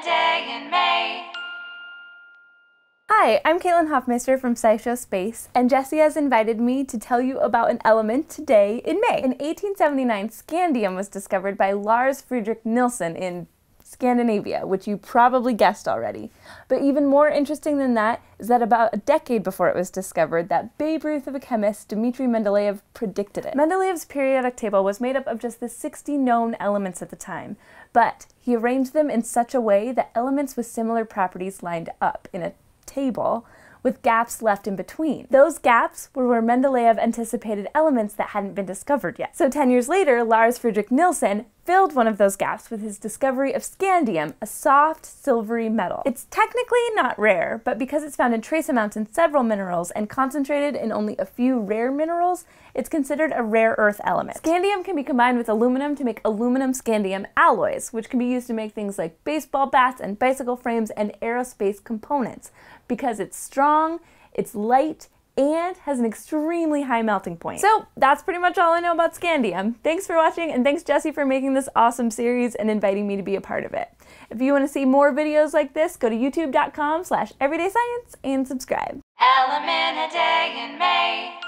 a day in May. Hi, I'm Caitlin Hoffmeister from SciShow Space, and Jesse has invited me to tell you about an element today in May. In 1879, scandium was discovered by Lars Fredrik Nilson in Scandinavia, which you probably guessed already. But even more interesting than that is that about a decade before it was discovered, that Babe Ruth of a chemist, Dmitri Mendeleev, predicted it. Mendeleev's periodic table was made up of just the 60 known elements at the time, but he arranged them in such a way that elements with similar properties lined up in a table with gaps left in between. Those gaps were where Mendeleev anticipated elements that hadn't been discovered yet. So 10 years later, Lars Fredrik Nilson filled one of those gaps with his discovery of scandium, a soft, silvery metal. It's technically not rare, but because it's found in trace amounts in several minerals and concentrated in only a few rare minerals, it's considered a rare earth element. Scandium can be combined with aluminum to make aluminum-scandium alloys, which can be used to make things like baseball bats and bicycle frames and aerospace components, because it's strong, it's light, and has an extremely high melting point. So that's pretty much all I know about scandium. Thanks for watching, and thanks Jesse for making this awesome series and inviting me to be a part of it. If you want to see more videos like this, go to youtube.com/everydayscience and subscribe. Element a day in May.